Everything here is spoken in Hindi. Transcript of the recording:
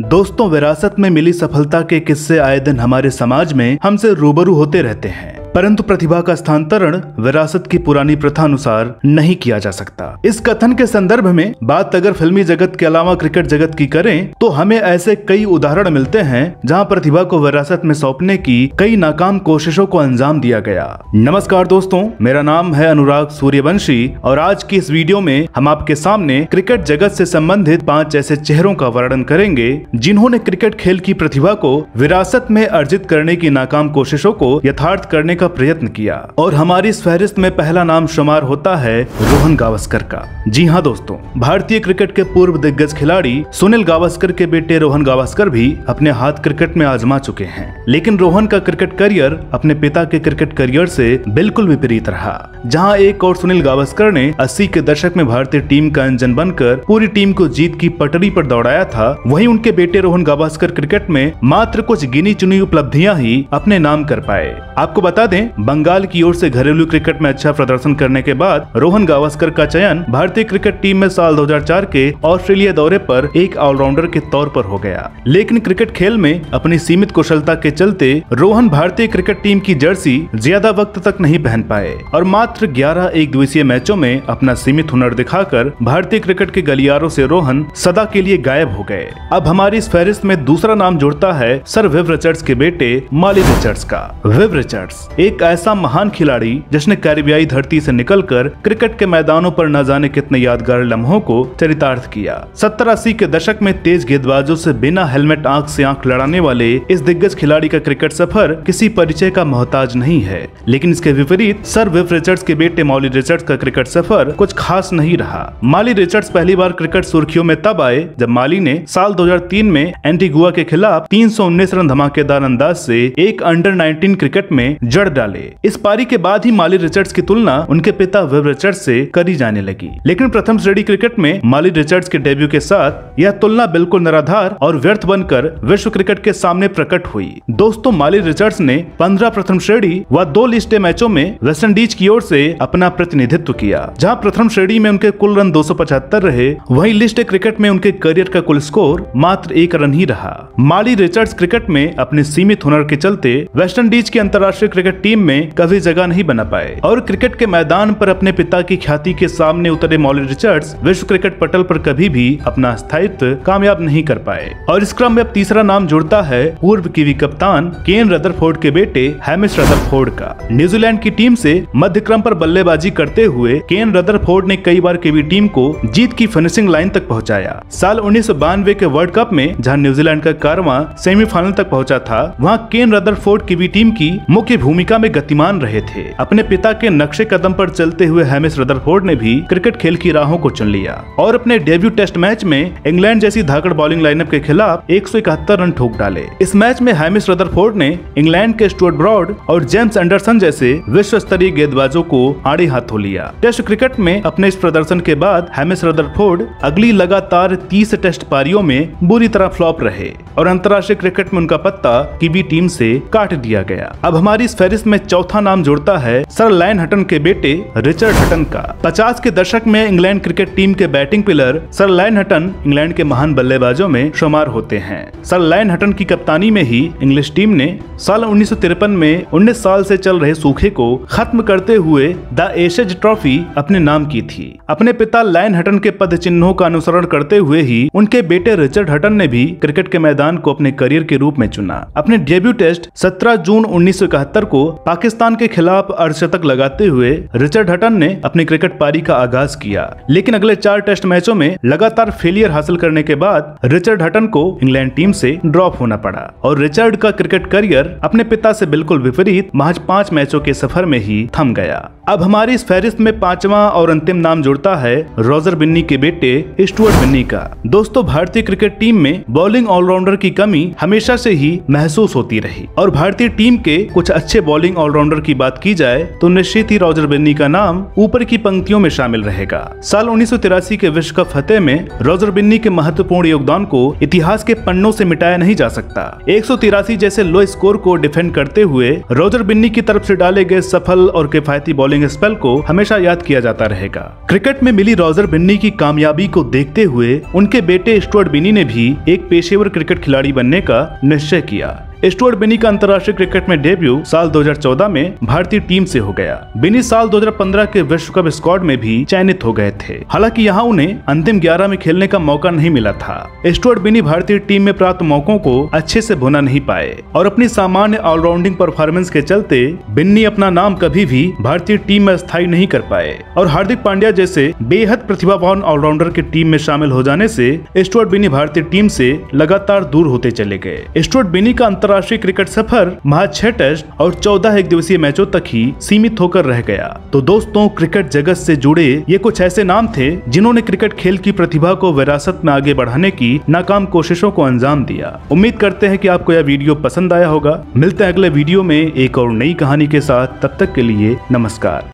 दोस्तों, विरासत में मिली सफलता के किस्से आए दिन हमारे समाज में हमसे रूबरू होते रहते हैं, परंतु प्रतिभा का स्थानांतरण विरासत की पुरानी प्रथा अनुसार नहीं किया जा सकता। इस कथन के संदर्भ में बात अगर फिल्मी जगत के अलावा क्रिकेट जगत की करें तो हमें ऐसे कई उदाहरण मिलते हैं जहां प्रतिभा को विरासत में सौंपने की कई नाकाम कोशिशों को अंजाम दिया गया। नमस्कार दोस्तों, मेरा नाम है अनुराग सूर्यवंशी और आज की इस वीडियो में हम आपके सामने क्रिकेट जगत से संबंधित 5 ऐसे चेहरों का वर्णन करेंगे जिन्होंने क्रिकेट खेल की प्रतिभा को विरासत में अर्जित करने की नाकाम कोशिशों को यथार्थ करने का प्रयत्न किया। और हमारी इस फहरिस्त में पहला नाम शुमार होता है रोहन गावस्कर का। जी हाँ दोस्तों, भारतीय क्रिकेट के पूर्व दिग्गज खिलाड़ी सुनील गावस्कर के बेटे रोहन गावस्कर भी अपने हाथ क्रिकेट में आजमा चुके हैं, लेकिन रोहन का क्रिकेट करियर अपने पिता के क्रिकेट करियर से बिल्कुल विपरीत रहा। जहाँ एक और सुनील गावस्कर ने 80 के दशक में भारतीय टीम का इंजन बनकर पूरी टीम को जीत की पटरी पर दौड़ाया था, वहीं उनके बेटे रोहन गावस्कर क्रिकेट में मात्र कुछ गिनी चुनी उपलब्धियां ही अपने नाम कर पाए। आपको बता दें, बंगाल की ओर से घरेलू क्रिकेट में अच्छा प्रदर्शन करने के बाद रोहन गावस्कर का चयन भारतीय क्रिकेट टीम में साल 2004 के ऑस्ट्रेलिया दौरे पर एक ऑलराउंडर के तौर पर हो गया। लेकिन क्रिकेट खेल में अपनी सीमित कुशलता के चलते रोहन भारतीय क्रिकेट टीम की जर्सी ज्यादा वक्त तक नहीं पहन पाए और मात्र 11 एकदिवसीय मैचों में अपना सीमित हुनर दिखाकर भारतीय क्रिकेट के गलियारों से रोहन सदा के लिए गायब हो गए। अब हमारी इस फहरिस्त में दूसरा नाम जुड़ता है सर विव रिचर्ड्स के बेटे माली रिचर्ड्स का। विव रिचर्ड्स एक ऐसा महान खिलाड़ी जिसने कैरिबियाई धरती से निकलकर क्रिकेट के मैदानों पर न जाने कितने यादगार लम्हों को चरितार्थ किया। 70-80 के दशक में तेज गेंदबाजों से बिना हेलमेट आंख से आंख लड़ाने वाले इस दिग्गज खिलाड़ी का क्रिकेट सफर किसी परिचय का मोहताज नहीं है, लेकिन इसके विपरीत सर विव रिचर्ड्स के बेटे माली रिचर्ड्स का क्रिकेट सफर कुछ खास नहीं रहा। माली रिचर्ड्स पहली बार क्रिकेट सुर्खियों में तब आए जब माली ने साल 2003 में एंटीगुआ के खिलाफ 319 रन धमाकेदार अंदाज से एक अंडर 19 क्रिकेट में जड़ डाले। इस पारी के बाद ही माली रिचर्ड्स की तुलना उनके पिता विव रिचर्ड्स से करी जाने लगी, लेकिन प्रथम श्रेणी क्रिकेट में माली रिचर्ड्स के डेब्यू के साथ यह तुलना बिल्कुल निराधार और व्यर्थ बनकर विश्व क्रिकेट के सामने प्रकट हुई। दोस्तों, माली रिचर्ड्स ने 15 प्रथम श्रेणी व 2 लिस्ट मैचों में वेस्टइंडीज की ओर से अपना प्रतिनिधित्व किया, जहाँ प्रथम श्रेणी में उनके कुल रन 275 रहे, वही लिस्ट क्रिकेट में उनके करियर का कुल स्कोर मात्र 1 रन ही रहा। माली रिचर्ड्स क्रिकेट में अपने सीमित हुनर के चलते वेस्टइंडीज की अंतर्राष्ट्रीय क्रिकेट टीम में कभी जगह नहीं बना पाए और क्रिकेट के मैदान पर अपने पिता की ख्याति के सामने उतरे माली रिचर्ड्स विश्व क्रिकेट पटल पर कभी भी अपना स्थायित्व कामयाब नहीं कर पाए। और इस क्रम में अब तीसरा नाम जुड़ता है पूर्व कीवी कप्तान केन रदरफोर्ड के बेटे हेमिश रदरफोर्ड का। न्यूजीलैंड की टीम से मध्य क्रम पर बल्लेबाजी करते हुए केन रदरफोर्ड ने कई बार कीवी टीम को जीत की फिनिशिंग लाइन तक पहुँचाया। साल 1992 के वर्ल्ड कप में जहां न्यूजीलैंड का कारवां सेमीफाइनल तक पहुंचा था, वहां केन रदरफोर्ड कीवी टीम की मुख्य भूमिका में गतिमान रहे थे। अपने पिता के नक्शे कदम पर चलते हुए हेमिश रदरफोर्ड ने भी क्रिकेट खेल की राहों को चुन लिया और अपने डेब्यू टेस्ट मैच में इंग्लैंड जैसी धाकड़ बॉलिंग लाइनअप के खिलाफ 171 रन ठोक डाले। इस मैच में हेमिश रदरफोर्ड ने इंग्लैंड के स्टुअर्ट ब्रॉड और जेम्स एंडरसन जैसे विश्व स्तरीय गेंदबाजों को आड़े हाथों लिया। टेस्ट क्रिकेट में अपने इस प्रदर्शन के बाद हेमिश रदरफोर्ड अगली लगातार 30 टेस्ट पारियों में बुरी तरह फ्लॉप रहे और अंतर्राष्ट्रीय क्रिकेट में उनका पत्ता कीवी टीम से काट दिया गया। अब हमारी इस फहरिस्त में चौथा नाम जुड़ता है सर लेन हटन के बेटे रिचर्ड हटन का। 50 के दशक में इंग्लैंड क्रिकेट टीम के batting pillar sir Len Hutton England के महान बल्लेबाजों में शुमार होते हैं। सर लेन हटन की कप्तानी में ही इंग्लिश टीम ने साल 1953 में 19 साल से चल रहे सूखे को खत्म करते हुए द एशेज ट्रॉफी अपने नाम की थी। अपने पिता लेन हटन के पद चिन्हों का अनुसरण करते हुए ही उनके बेटे रिचर्ड हटन ने भी क्रिकेट के मैदान को अपने करियर के रूप में चुना। अपने डेब्यू टेस्ट 17 जून 1971 को पाकिस्तान के खिलाफ अर्धशतक लगाते हुए रिचर्ड हटन ने अपनी क्रिकेट पारी का आगाज किया, लेकिन अगले 4 टेस्ट मैचों में लगातार फेलियर हासिल करने के बाद रिचर्ड हटन को इंग्लैंड टीम से ड्रॉप होना पड़ा और रिचर्ड का क्रिकेट करियर अपने पिता से बिल्कुल विपरीत महज 5 मैचों के सफर में ही थम गया। अब हमारी इस फहरिस्त में पांचवा और अंतिम नाम जुड़ता है रॉजर बिन्नी के बेटे स्टुअर्ट बिन्नी का। दोस्तों, भारतीय क्रिकेट टीम में बॉलिंग ऑलराउंडर की कमी हमेशा से ही महसूस होती रही और भारतीय टीम के कुछ अच्छे बॉलिंग ऑलराउंडर की बात की जाए तो निश्चित ही रॉजर बिन्नी का नाम ऊपर की पंक्तियों में शामिल रहेगा। साल 1983 के विश्व कप फतेह में रॉजर बिन्नी के महत्वपूर्ण योगदान को इतिहास के पन्नों से मिटाया नहीं जा सकता। 183 जैसे लो स्कोर को डिफेंड करते हुए रॉजर बिन्नी की तरफ से डाले गए सफल और किफायती बॉलिंग स्पेल को हमेशा याद किया जाता रहेगा। क्रिकेट में मिली रॉजर बिन्नी की कामयाबी को देखते हुए उनके बेटे स्टुअर्ट बिन्नी ने भी एक पेशेवर क्रिकेट खिलाड़ी बनने का निश्चय किया। स्टुअर्ट बिन्नी का अंतर्राष्ट्रीय क्रिकेट में डेब्यू साल 2014 में भारतीय टीम से हो गया। बिन्नी साल 2015 के विश्व कप स्क्वाड में भी चयनित हो गए थे। हालांकि यहाँ उन्हें अंतिम 11 में खेलने का मौका नहीं मिला था। स्टुअर्ट बिन्नी भारतीय टीम में प्राप्त मौकों को अच्छे से भुना नहीं पाए और अपनी सामान्य ऑलराउंडिंग परफॉर्मेंस के चलते बिन्नी अपना नाम कभी भी भारतीय टीम में स्थायी नहीं कर पाए और हार्दिक पांड्या जैसे बेहद प्रतिभावान ऑलराउंडर की टीम में शामिल हो जाने से स्टुअर्ट बिन्नी भारतीय टीम से लगातार दूर होते चले गए। स्टुअर्ट बिन्नी का राष्ट्रीय क्रिकेट सफर मात्र 6 टेस्ट और 14 एक दिवसीय मैचों तक ही सीमित होकर रह गया। तो दोस्तों, क्रिकेट जगत से जुड़े ये कुछ ऐसे नाम थे जिन्होंने क्रिकेट खेल की प्रतिभा को विरासत में आगे बढ़ाने की नाकाम कोशिशों को अंजाम दिया। उम्मीद करते हैं कि आपको यह वीडियो पसंद आया होगा। मिलते हैं अगले वीडियो में एक और नई कहानी के साथ। तब तक के लिए नमस्कार।